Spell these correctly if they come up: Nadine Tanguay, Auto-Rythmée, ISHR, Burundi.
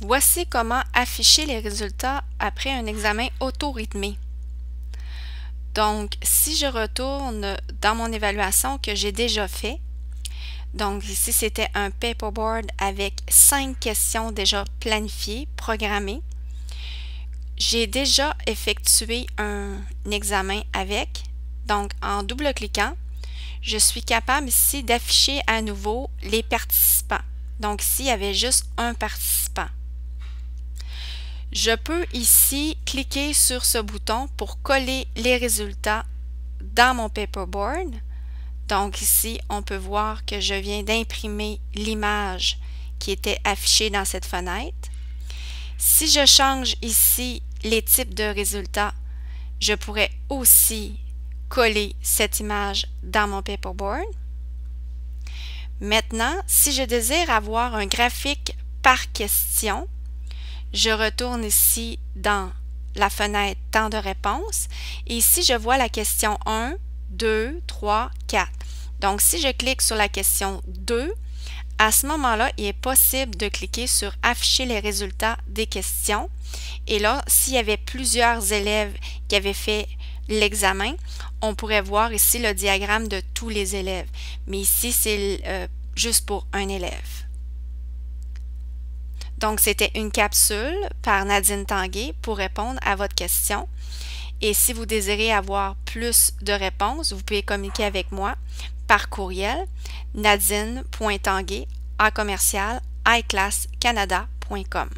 Voici comment afficher les résultats après un examen auto-rythmé. Donc, si je retourne dans mon évaluation que j'ai déjà fait, donc ici c'était un paperboard avec 5 questions déjà planifiées, programmées. J'ai déjà effectué un examen avec, donc en double-cliquant, je suis capable ici d'afficher à nouveau les participants. Donc ici, il y avait juste un participant. Je peux ici cliquer sur ce bouton pour coller les résultats dans mon paperboard. Donc ici, on peut voir que je viens d'imprimer l'image qui était affichée dans cette fenêtre. Si je change ici les types de résultats, je pourrais aussi coller cette image dans mon paperboard. Maintenant, si je désire avoir un graphique par question, je retourne ici dans la fenêtre « Temps de réponse » et ici, je vois la question 1, 2, 3, 4. Donc, si je clique sur la question 2, à ce moment-là, il est possible de cliquer sur « Afficher les résultats des questions ». Et là, s'il y avait plusieurs élèves qui avaient fait l'examen, on pourrait voir ici le diagramme de tous les élèves. Mais ici, c'est juste pour un élève. Donc, c'était une capsule par Nadine Tanguay pour répondre à votre question. Et si vous désirez avoir plus de réponses, vous pouvez communiquer avec moi par courriel nadine.tanguay@iclasscanada.com.